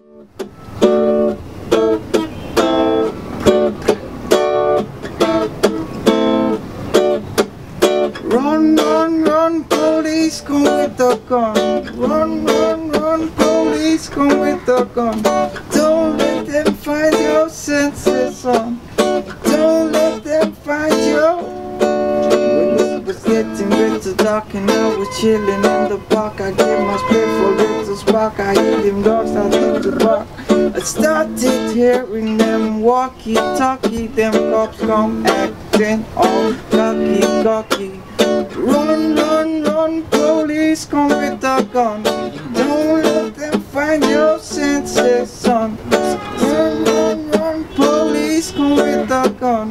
Run, run, run, police, come with the gun. Run, run, run, police, come with the gun. Don't let them find your senses on. Don't let them find your. When it was getting little dark and I was chilling in the park, I gave my spirit for little spark. I hear them dogs out in the park. I started hearing them walkie-talkie, them cops come acting all cocky-cocky. Run, run, run, police come with a gun. Don't let them find your senses, son. Run, run, run, police come with a gun.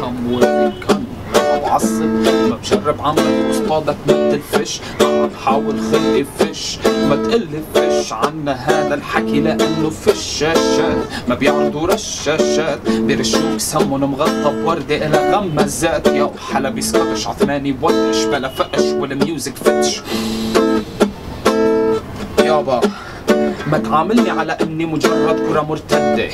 Come with a gun. معصب ما بشرب عمرك واصطادك ما بتلفش، ما بحاول خلقي فش ما تقلي فش عنا هذا الحكي لانه فشاشات ما بيعرضوا رشاشات بيرشوك سمن مغطى بورده الى غمزات يا حلبي سكتش عثماني وقش بلا فقش والميوزك فتش يابا ما تعاملني على اني مجرد كرة مرتدة،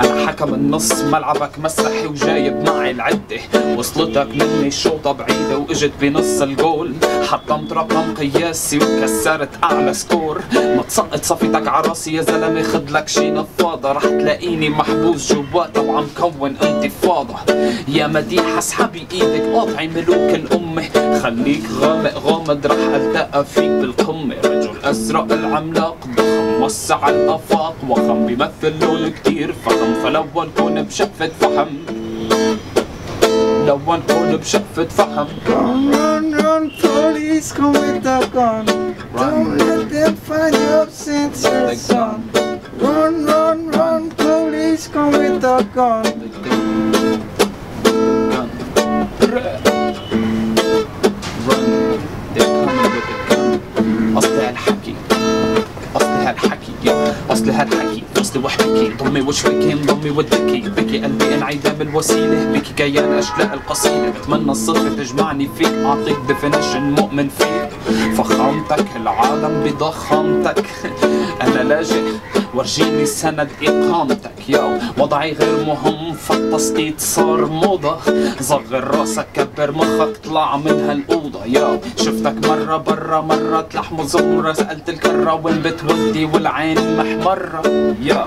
انا حكم النص ملعبك مسرحي وجايب معي العدة، وصلتك مني الشوطة بعيدة واجت بنص الجول، حطمت رقم قياسي وكسرت اعلى سكور، ما تسقط صفيتك على راسي يا زلمة خدلك شي نفاضة، رح تلاقيني محبوس جواتها وعم كون انتفاضة، يا مديح اسحبي ايدك قاطعي ملوك الامة، خليك غامق غامض رح التقى فيك بالقمة، رجل ازرق العملاق ضخم وسع الافاق وخم بيمثل لون كتير فخم فلون كون بشقفة فحم لون كون بشقفة فحم. Run, run, run, police come with a gun. Don't let them find your senses, son. Run, run, run, police come with a gun. أصل هالحكي أصل وحكي ضمي وشبكي ضمي ودكي بكي قلبي انعدام الوسيلة بكي كيان أشلاء القصيدة بتمنى الصدفة تجمعني فيك أعطيك ديفينيشن مؤمن فيك فخامتك العالم بضخامتك أنا لاجئ ورجيني سند إقامتك ياو وضعي غير مهم فالتسقيط صار موضة صغر راسك كبر مخك طلع من هالأوضة ياو شفتك مرة برا مرة تلحم زمرة سألت الكرة وين بتودي والعين محمرة ياو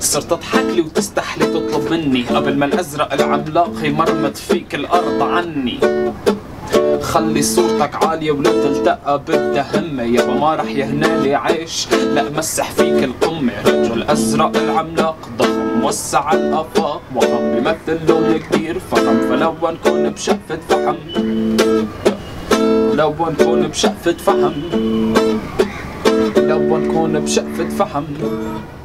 صرت تضحكلي وتستحلي تطلب مني قبل ما الأزرق العملاق يمرمط فيك الأرض عني خلي صورتك عالية ولا تلتقى بدها همة يابا ما رح يهنالي عيش لا مسح فيك القمة رجل أزرق العملاق ضخم وسع الآفاق وخم بيمثل لون كتير فخم فلون كون بشقفة فحم لون كون بشقفة فحم لون كون بشقفة فحم